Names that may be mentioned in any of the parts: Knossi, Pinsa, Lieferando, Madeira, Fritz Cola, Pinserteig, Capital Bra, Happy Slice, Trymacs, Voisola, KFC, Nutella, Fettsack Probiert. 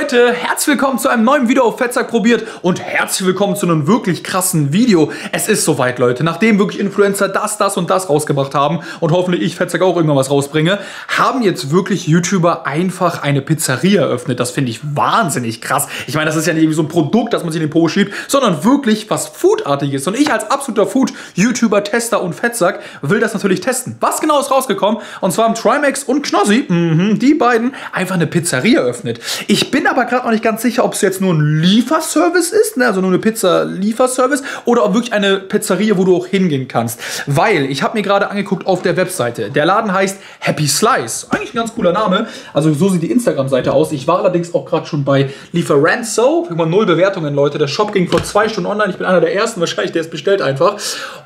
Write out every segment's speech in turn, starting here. Leute, herzlich willkommen zu einem neuen Video auf Fettsack Probiert und herzlich willkommen zu einem wirklich krassen Video. Es ist soweit, Leute. Nachdem wirklich Influencer das und das rausgebracht haben und hoffentlich ich Fettsack auch irgendwann was rausbringe, haben jetzt wirklich YouTuber einfach eine Pizzeria eröffnet. Das finde ich wahnsinnig krass. Ich meine, das ist ja nicht irgendwie so ein Produkt, das man sich in den Po schiebt, sondern wirklich was Foodartiges. Und ich als absoluter Food-YouTuber, Tester und Fettsack will das natürlich testen. Was genau ist rausgekommen? Und zwar haben Trymacs und Knossi, die beiden, einfach eine Pizzeria eröffnet. Ich bin aber gerade noch nicht ganz sicher, ob es jetzt nur ein Lieferservice ist, ne? Also nur eine Pizza-Lieferservice, oder ob wirklich eine Pizzeria, wo du auch hingehen kannst. Weil ich habe mir gerade angeguckt auf der Webseite. Der Laden heißt Happy Slice. Eigentlich ein ganz cooler Name. Also so sieht die Instagram-Seite aus. Ich war allerdings auch gerade schon bei Lieferando. Immer 0 Bewertungen, Leute. Der Shop ging vor 2 Stunden online. Ich bin einer der ersten wahrscheinlich, der es bestellt einfach.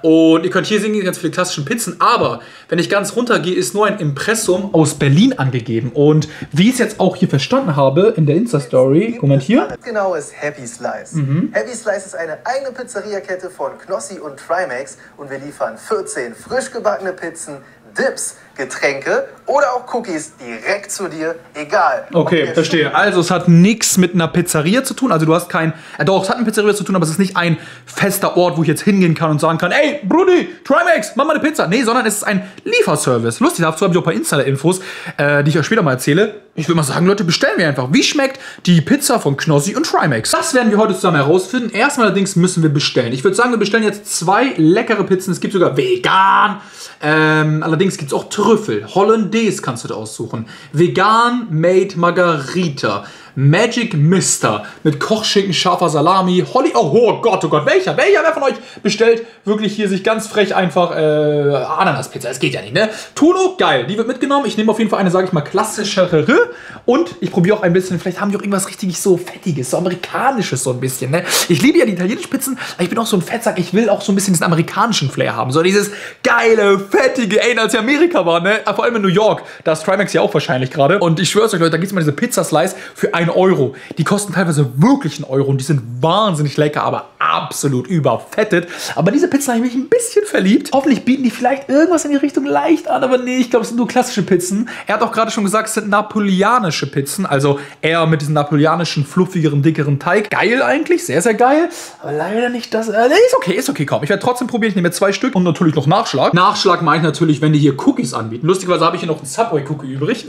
Und ihr könnt hier sehen, ganz viele klassische Pizzen. Aber wenn ich ganz runter gehe, ist nur ein Impressum aus Berlin angegeben. Und wie ich es jetzt auch hier verstanden habe, in der Insta-Story, kommentiert. Genau, ist Happy Slice. Happy Slice ist eine eigene Pizzeriakette von Knossi und Trymacs und wir liefern 14 frisch gebackene Pizzen, Dips, Getränke oder auch Cookies direkt zu dir, egal. Okay, verstehe. Also es hat nichts mit einer Pizzeria zu tun, also du hast kein... doch, es hat eine Pizzeria zu tun, aber es ist nicht ein fester Ort, wo ich jetzt hingehen kann und sagen kann, ey, Brudi, Trymacs, mach mal eine Pizza. Nee, sondern es ist ein Lieferservice. Lustig, dazu habe ich auch ein paar Insta-Infos, die ich euch später mal erzähle. Ich würde mal sagen, Leute, bestellen wir einfach. Wie schmeckt die Pizza von Knossi und Trymacs? Das werden wir heute zusammen herausfinden. Erstmal allerdings müssen wir bestellen. Ich würde sagen, wir bestellen jetzt 2 leckere Pizzen. Es gibt sogar vegan. Allerdings gibt es auch Trüffel. Hollandaise kannst du da aussuchen. Vegan Made Margarita. Magic Mister mit Kochschinken, scharfer Salami, Holly... oh Gott, welcher? Wer von euch bestellt wirklich hier sich ganz frech einfach Ananaspizza? Das geht ja nicht, ne? Tuno, geil, die wird mitgenommen. Ich nehme auf jeden Fall eine, sage ich mal, klassischere und ich probiere auch ein bisschen, vielleicht haben die auch irgendwas richtig so Fettiges, so Amerikanisches so ein bisschen, ne? Ich liebe ja die italienischen Pizzen, aber ich bin auch so ein Fettsack, ich will auch so ein bisschen diesen amerikanischen Flair haben. So dieses geile, fettige, ey, als ich Amerika war, ne? Vor allem in New York, da ist Trymacs ja auch wahrscheinlich gerade. Und ich schwör's euch, Leute, da gibt's mal diese Pizza-Slice für €1. Die kosten teilweise wirklich €1 und die sind wahnsinnig lecker, aber absolut überfettet. Aber diese Pizzen habe ich mich ein bisschen verliebt. Hoffentlich bieten die vielleicht irgendwas in die Richtung leicht an, aber nee, ich glaube, es sind nur klassische Pizzen. Er hat auch gerade schon gesagt, es sind napoleonische Pizzen, also eher mit diesem napoleonischen, fluffigeren, dickeren Teig. Geil eigentlich, sehr, sehr geil, aber leider nicht das... nee, ist okay, komm. Ich werde trotzdem probieren, ich nehme 2 Stück und natürlich noch Nachschlag. Nachschlag meine ich natürlich, wenn die hier Cookies anbieten. Lustigerweise habe ich hier noch einen Subway-Cookie übrig.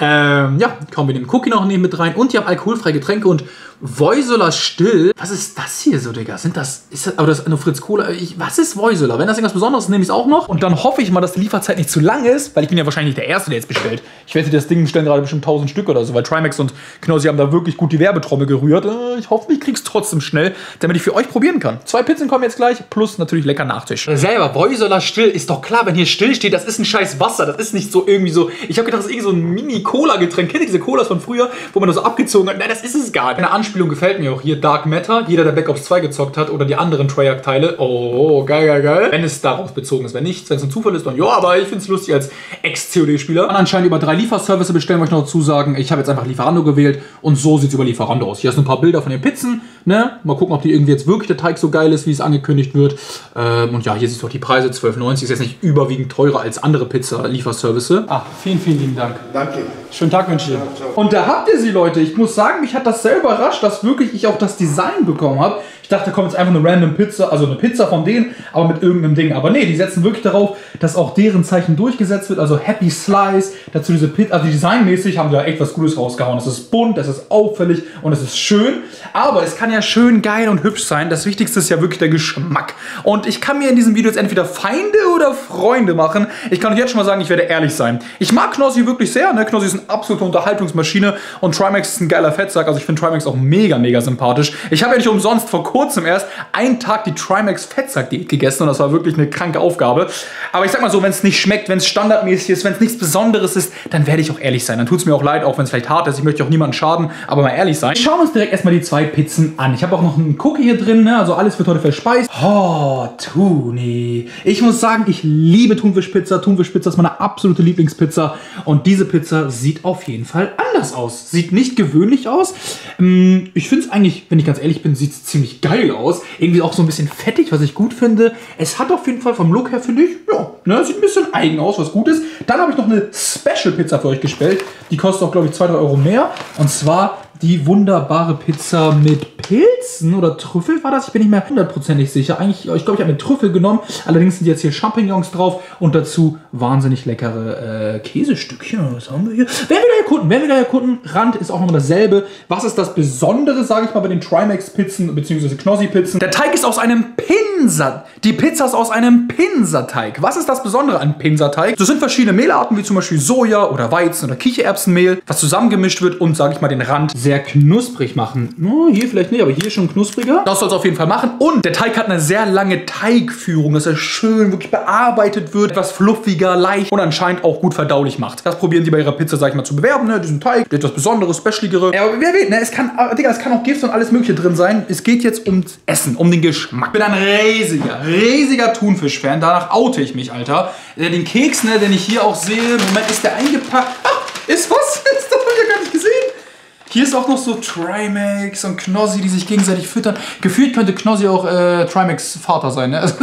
Ja, komm, wir nehmen Cookie noch mit rein. Und die haben alkoholfreie Getränke und Voisola still. Was ist das hier so, Digga? Aber das ist eine Fritz Cola. Was ist Voisola? Wenn das irgendwas Besonderes ist, nehme ich es auch noch. Und dann hoffe ich mal, dass die Lieferzeit nicht zu lang ist, weil ich bin ja wahrscheinlich nicht der Erste, der jetzt bestellt. Ich wette, das Ding bestellen gerade bestimmt 1000 Stück oder so, weil Trymacs und Knossi haben da wirklich gut die Werbetrommel gerührt. Ich hoffe, ich krieg's trotzdem schnell, damit ich für euch probieren kann. 2 Pizzen kommen jetzt gleich, plus natürlich lecker Nachtisch. Selber, Voisola still, ist doch klar, wenn hier still steht, das ist ein scheiß Wasser. Das ist nicht so irgendwie so... Ich habe gedacht, das ist irgendwie so ein Mini-Cola-Getränk. Kennt ihr diese Colas von früher, wo man das so abgezogen hat? Nein, das ist es gar nicht. Spielung gefällt mir auch hier. Dark Matter, jeder, der Black Ops 2 gezockt hat oder die anderen Treyarch-Teile. Oh, geil, geil, geil. Wenn es darauf bezogen ist, wenn nicht, wenn es ein Zufall ist, dann ja, aber ich finde es lustig als Ex-COD-Spieler. Anscheinend über 3 Lieferservice bestellen, möchte ich noch zusagen. Ich habe jetzt einfach Lieferando gewählt und so sieht es über Lieferando aus. Hier hast du ein paar Bilder von den Pizzen, ne? Mal gucken, ob die irgendwie jetzt wirklich der Teig so geil ist, wie es angekündigt wird. Und ja, hier siehst du auch die Preise. 12,90 ist jetzt nicht überwiegend teurer als andere Pizza-Lieferservice. Ah, vielen, vielen lieben Dank. Danke. Schönen Tag wünsche ich dir. Und da habt ihr sie, Leute. Ich muss sagen, mich hat das sehr überrascht, dass wirklich ich auch das Design bekommen habe. Ich dachte, da kommt jetzt einfach eine random Pizza, also eine Pizza von denen, aber mit irgendeinem Ding. Aber nee, die setzen wirklich darauf, dass auch deren Zeichen durchgesetzt wird, also Happy Slice, dazu diese Pizza, also designmäßig haben sie da echt was Gutes rausgehauen. Es ist bunt, es ist auffällig und es ist schön, aber es kann ja schön, geil und hübsch sein. Das Wichtigste ist ja wirklich der Geschmack. Und ich kann mir in diesem Video jetzt entweder Feinde oder Freunde machen. Ich kann euch jetzt schon mal sagen, ich werde ehrlich sein. Ich mag Knossi wirklich sehr, ne? Knossi ist eine absolute Unterhaltungsmaschine und Trymacs ist ein geiler Fettsack, also ich finde Trymacs auch mega, mega sympathisch. Ich habe ja nicht umsonst vor kurzem erst einen Tag die Trymacs Fettsack-Diät gegessen und das war wirklich eine kranke Aufgabe. Aber ich sag mal so, wenn es nicht schmeckt, wenn es standardmäßig ist, wenn es nichts Besonderes ist, dann werde ich auch ehrlich sein. Dann tut es mir auch leid, auch wenn es vielleicht hart ist. Ich möchte auch niemandem schaden, aber mal ehrlich sein. Schauen wir uns direkt erstmal die 2 Pizzen an. Ich habe auch noch einen Cookie hier drin, ne? Also alles wird heute verspeist. Oh, Tuni. Ich muss sagen, ich liebe Thunfischpizza. Thunfischpizza ist meine absolute Lieblingspizza und diese Pizza sieht auf jeden Fall anders aus. Sieht nicht gewöhnlich aus. Ich finde es eigentlich, wenn ich ganz ehrlich bin, sieht es ziemlich geil aus. Irgendwie auch so ein bisschen fettig, was ich gut finde. Es hat auf jeden Fall vom Look her, finde ich, ja, ne, sieht ein bisschen eigen aus, was gut ist. Dann habe ich noch eine Special Pizza für euch gestellt. Die kostet auch, glaube ich, 2, 3 € mehr. Und zwar die wunderbare Pizza mit Pilzen oder Trüffel war das? Ich bin nicht mehr hundertprozentig sicher. Eigentlich, ich glaube, ich habe mit Trüffel genommen. Allerdings sind jetzt hier Champignons drauf und dazu wahnsinnig leckere Käsestückchen. Was haben wir hier? Werden wir da erkunden. Rand ist auch nochmal dasselbe. Was ist das Besondere, sage ich mal, bei den Trymacs-Pizzen bzw. Knossi-Pizzen? Der Teig ist aus einem Pinsa. Die Pizza ist aus einem Pinserteig. Was ist das Besondere an Pinserteig? So sind verschiedene Mehlarten, wie zum Beispiel Soja oder Weizen oder Kichererbsenmehl, was zusammengemischt wird und, sage ich mal, den Rand sehr knusprig machen. Oh, hier vielleicht nicht, aber hier schon knuspriger. Das soll es auf jeden Fall machen. Und der Teig hat eine sehr lange Teigführung, dass er schön wirklich bearbeitet wird, etwas fluffiger, leicht und anscheinend auch gut verdaulich macht. Das probieren die bei ihrer Pizza, sag ich mal, zu bewerben, ne? Diesen Teig, etwas Besonderes, Specialigere. Ja, aber wer will, ne? Es kann auch Gift und alles Mögliche drin sein. Es geht jetzt ums Essen, um den Geschmack. Ich bin ein riesiger Thunfisch-Fan. Danach oute ich mich, Alter. Den Keks, ne, den ich hier auch sehe, Moment, ist der eingepackt. Ah, ist was? Ist das? Hab ich ja gar nicht gesehen. Hier ist auch noch so Trymacs und Knossi, die sich gegenseitig füttern. Gefühlt könnte Knossi auch Trymacs Vater sein, ne? Also,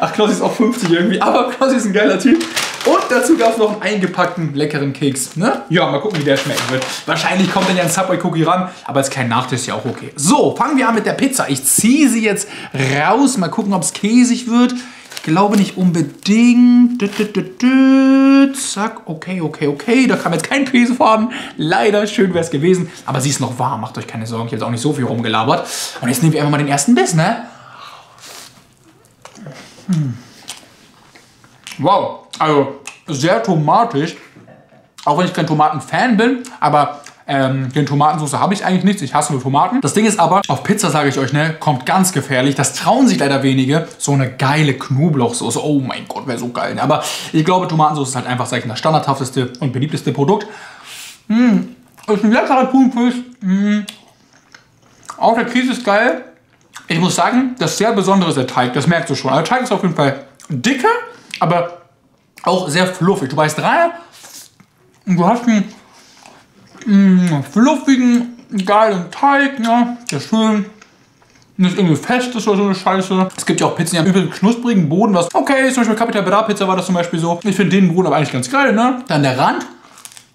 ach, Knossi ist auch 50 irgendwie, aber Knossi ist ein geiler Typ. Und dazu gab es noch einen eingepackten, leckeren Keks, ne? Ja, mal gucken, wie der schmecken wird. Wahrscheinlich kommt dann ja ein Subway-Cookie ran, aber als kein Nachtisch ist ja auch okay. So, fangen wir an mit der Pizza. Ich ziehe sie jetzt raus, mal gucken, ob es käsig wird. Ich glaube nicht unbedingt. Zack, okay. Da kam jetzt kein Käsefaden. Leider, schön wäre es gewesen. Aber sie ist noch warm, macht euch keine Sorgen. Ich habe jetzt auch nicht so viel rumgelabert. Und jetzt nehmen wir einfach mal den ersten Biss, ne? Wow, also sehr tomatisch. Auch wenn ich kein Tomatenfan bin, aber... Den Tomatensauce habe ich eigentlich nichts. Ich hasse nur Tomaten. Das Ding ist aber, auf Pizza, sage ich euch, ne, kommt ganz gefährlich. Das trauen sich leider wenige. So eine geile Knoblauchsoße. Oh mein Gott, wäre so geil. Ne? Aber ich glaube, Tomatensauce ist halt einfach, sage ich, das standardhafteste und beliebteste Produkt. Ist ein leckerer Thunfisch. Auch der Käse ist geil. Ich muss sagen, das sehr Besondere ist der Teig. Das merkst du schon. Der Teig ist auf jeden Fall dicker, aber auch sehr fluffig. Du beißt rein und du hast einen fluffigen, geilen Teig, ne? Der schön nicht irgendwie fest ist oder so eine Scheiße. Es gibt ja auch Pizzen, die haben übel knusprigen Boden, was okay, zum Beispiel Capital Bra Pizza war das zum Beispiel so. Ich finde den Boden aber eigentlich ganz geil, ne? Dann der Rand.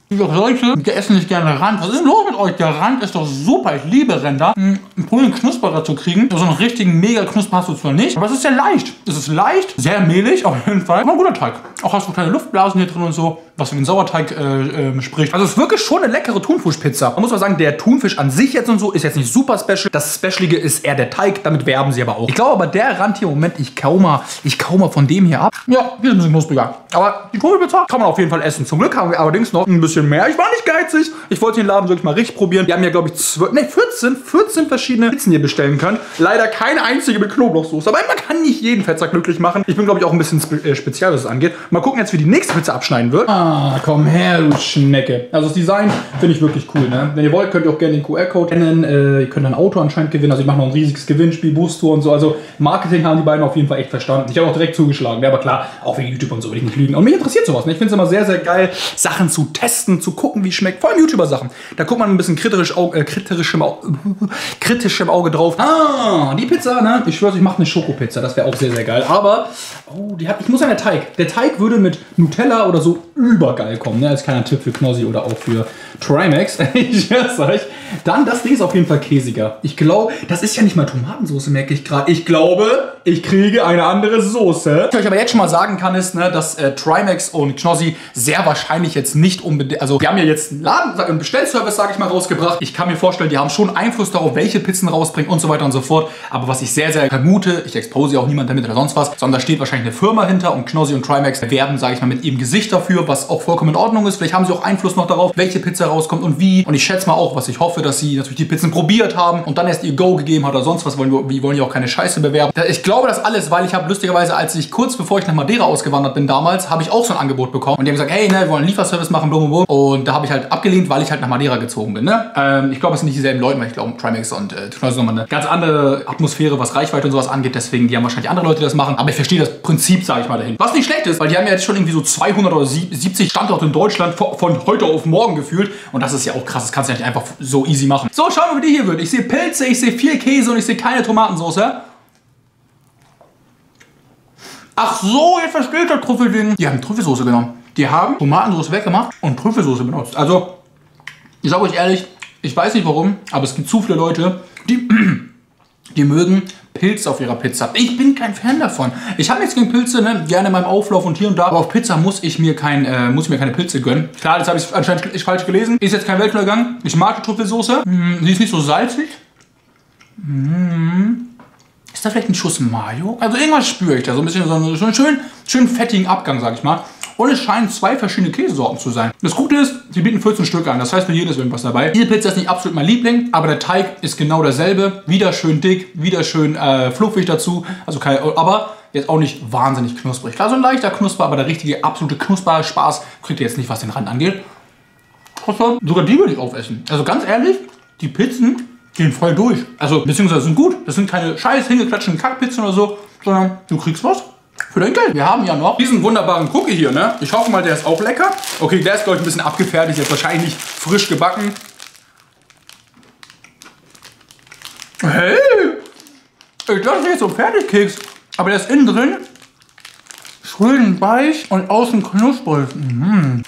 Ich sag, Leute, wir essen nicht gerne Rand. Was ist los mit euch? Der Rand ist doch super. Ich liebe Ränder. Einen coolen Knusperer zu kriegen. So einen richtigen mega Knusper hast du zwar nicht, aber es ist sehr leicht. Es ist leicht, sehr mehlig auf jeden Fall. Und ein guter Teig. Auch hast du kleine Luftblasen hier drin und so, was für den Sauerteig spricht. Also es ist wirklich schon eine leckere Thunfischpizza. Man muss mal sagen, der Thunfisch an sich jetzt und so ist jetzt nicht super special. Das Specialige ist eher der Teig. Damit werben sie aber auch. Ich glaube aber der Rand hier, Moment, ich kau mal von dem hier ab. Ja, hier ist ein bisschen knuspriger. Aber die Thunfischpizza kann man auf jeden Fall essen. Zum Glück haben wir allerdings noch ein bisschen mehr. Ich war nicht geizig. Ich wollte den Laden wirklich mal richtig probieren. Wir haben ja, glaube ich, 14 verschiedene Pizzen hier bestellen können. Leider keine einzige mit Knoblauchsoße. Aber man kann nicht jeden Fettsack glücklich machen. Ich bin, glaube ich, auch ein bisschen speziell, was es angeht. Mal gucken jetzt, wie die nächste Pizza abschneiden wird. Ah, komm her, du Schnecke. Also das Design finde ich wirklich cool, ne? Wenn ihr wollt, könnt ihr auch gerne den QR-Code nennen. Ihr könnt ein Auto anscheinend gewinnen. Also ich mache noch ein riesiges Gewinnspiel, Bustour und so. Also Marketing haben die beiden auf jeden Fall echt verstanden. Ich habe auch direkt zugeschlagen. Ja, aber klar, auch wegen YouTube und so will ich nicht lügen. Und mich interessiert sowas, ne? Ich finde es immer sehr, sehr geil, Sachen zu testen, zu gucken, wie es schmeckt. Vor allem YouTuber-Sachen. Da guckt man ein bisschen kritisch im Auge drauf. Ah, die Pizza, ne? Ich schwöre, ich mache eine Schokopizza. Das wäre auch sehr, sehr geil. Aber, oh, ich muss an der Teig. Der Teig würde mit Nutella oder so übergeil kommen. Ne? Das ist keiner Tipp für Knossi oder auch für Trymacs. Ich schwör's euch. Dann, das Ding ist auf jeden Fall käsiger. Ich glaube, das ist ja nicht mal Tomatensauce, merke ich gerade. Ich glaube, ich kriege eine andere Soße. Was ich euch aber jetzt schon mal sagen kann, ist, ne, dass Trymacs und Knossi sehr wahrscheinlich jetzt nicht unbedingt, also wir haben ja jetzt einen Laden, einen Bestellservice, sage ich mal, rausgebracht. Ich kann mir vorstellen, die haben schon Einfluss darauf, welche Pizzen rausbringen und so weiter und so fort. Aber was ich sehr, sehr vermute, ich expose ja auch niemanden damit oder sonst was, sondern da steht wahrscheinlich eine Firma hinter und Knossi und Trymacs werben, sage ich mal, mit ihrem Gesicht dafür, was auch vollkommen in Ordnung ist. Vielleicht haben sie auch Einfluss noch darauf, welche Pizza rauskommt und wie. Und ich schätze mal auch, was ich hoffe, dass sie natürlich die Pizzen probiert haben und dann erst ihr Go gegeben hat oder sonst was. Wir wollen ja auch keine Scheiße bewerben. Ich glaube das alles, weil ich habe lustigerweise, als ich kurz bevor ich nach Madeira ausgewandert bin damals, habe ich auch so ein Angebot bekommen. Und die haben gesagt, hey, ne, wir wollen einen Lieferservice machen, blablabla. Und da habe ich halt abgelehnt, weil ich halt nach Madeira gezogen bin, ne? Ich glaube, es sind nicht dieselben Leute, weil ich glaube, Trymacs und Knossi nochmal eine ganz andere Atmosphäre, was Reichweite und sowas angeht. Deswegen, die haben wahrscheinlich andere Leute, die das machen. Aber ich verstehe das Prinzip, sage ich mal, dahin. Was nicht schlecht ist, weil die haben ja jetzt schon irgendwie so 200 oder 70 Standorte in Deutschland von heute auf morgen gefühlt. Und das ist ja auch krass. Das kannst du ja nicht einfach so easy machen. So, schauen wir mal, wie die hier wird. Ich sehe Pilze, ich sehe viel Käse und ich sehe keine Tomatensauce. Ach so, jetzt versteht das Trüffelding. Die haben Trüffelsoße genommen. Die haben Tomatensauce weggemacht und Trüffelsoße benutzt. Also, ich sage euch ehrlich, Ich weiß nicht warum, aber es gibt zu viele Leute, die mögen Pilze auf ihrer Pizza. Ich bin kein Fan davon. Ich habe nichts gegen Pilze, ne? Gerne in meinem Auflauf und hier und da. Aber auf Pizza muss ich mir keine Pilze gönnen. Klar, das habe ich anscheinend falsch gelesen. Ist jetzt kein Weltuntergang. Ich mag die Trüffelsoße. Sie ist nicht so salzig. Ist da vielleicht ein Schuss Mayo? Also irgendwas spüre ich da. So ein bisschen so einen schönen fettigen Abgang, sag ich mal. Und es scheinen zwei verschiedene Käsesorten zu sein. Das Gute ist, sie bieten 14 Stück an. Das heißt, für jeden ist irgendwas dabei. Diese Pizza ist nicht absolut mein Liebling, aber der Teig ist genau derselbe. Wieder schön dick, wieder schön fluffig dazu. Also kein, aber jetzt auch nicht wahnsinnig knusprig. Klar, so ein leichter Knusper, aber der richtige, absolute Knusper-Spaß kriegt ihr jetzt nicht, was den Rand angeht. Trotzdem, sogar die würde ich aufessen. Also ganz ehrlich, die Pizzen gehen voll durch. Also, beziehungsweise sind gut. Das sind keine scheiß hingeklatschenden Kackpizzen oder so, sondern du kriegst was für dein Geld. Wir haben ja noch diesen wunderbaren Cookie hier, ne? Ich hoffe mal, der ist auch lecker. Okay, der ist, glaube ich, ein bisschen abgefertigt. Jetzt wahrscheinlich frisch gebacken. Hey! Ich dachte, das ist so ein Fertigkeks. Aber der ist innen drin schön weich und außen knusprig.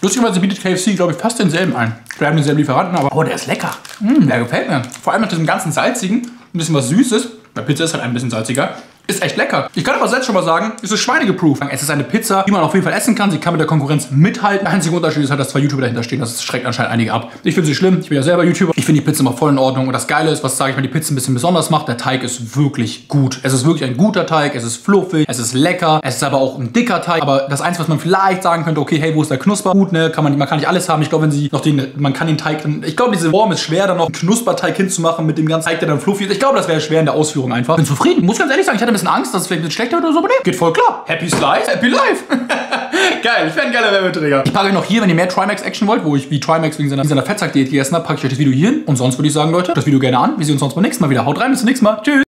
Lustigerweise bietet KFC, glaube ich, fast denselben an. Wir haben denselben Lieferanten, aber oh, der ist lecker. Der gefällt mir. Vor allem mit diesem ganzen salzigen, ein bisschen was Süßes. Bei Pizza ist halt ein bisschen salziger. Ist echt lecker. Ich kann aber selbst schon mal sagen, es ist schweinegeproof. Es ist eine Pizza, die man auf jeden Fall essen kann. Sie kann mit der Konkurrenz mithalten. Der einzige Unterschied ist halt, dass zwei YouTuber dahinter stehen. Das schreckt anscheinend einige ab. Ich finde sie schlimm. Ich bin ja selber YouTuber. Ich finde die Pizza immer voll in Ordnung. Und das Geile ist, was, sage ich mal, die Pizza ein bisschen besonders macht. Der Teig ist wirklich gut. Es ist wirklich ein guter Teig. Es ist fluffig. Es ist lecker. Es ist aber auch ein dicker Teig. Aber das Einzige, was man vielleicht sagen könnte, okay, hey, wo ist der Knusper? Gut, ne? Man kann nicht alles haben. Ich glaube, wenn sie noch diese Form ist schwer, dann noch einen Knusperteig hinzumachen mit dem ganzen Teig, der dann fluffig ist. Ich glaube, das wäre schwer in der Ausführung einfach. Bin zufrieden. Muss ganz ehrlich sagen, ich hatte ein bisschen Angst, dass es vielleicht ein bisschen schlechter wird oder so, aber nee, geht voll klar. Happy Slice, Happy Life. Geil, ich wäre ein geiler Werbeträger. Ich packe euch noch hier, wenn ihr mehr Trymacs-Action wollt, wo ich wie Trymacs wegen seiner Fettsack-Diät gegessen habe, packe ich euch das Video hier hin. Und sonst würde ich sagen, Leute, das Video gerne an. Wir sehen uns sonst beim nächsten Mal wieder. Haut rein, bis zum nächsten Mal. Tschüss.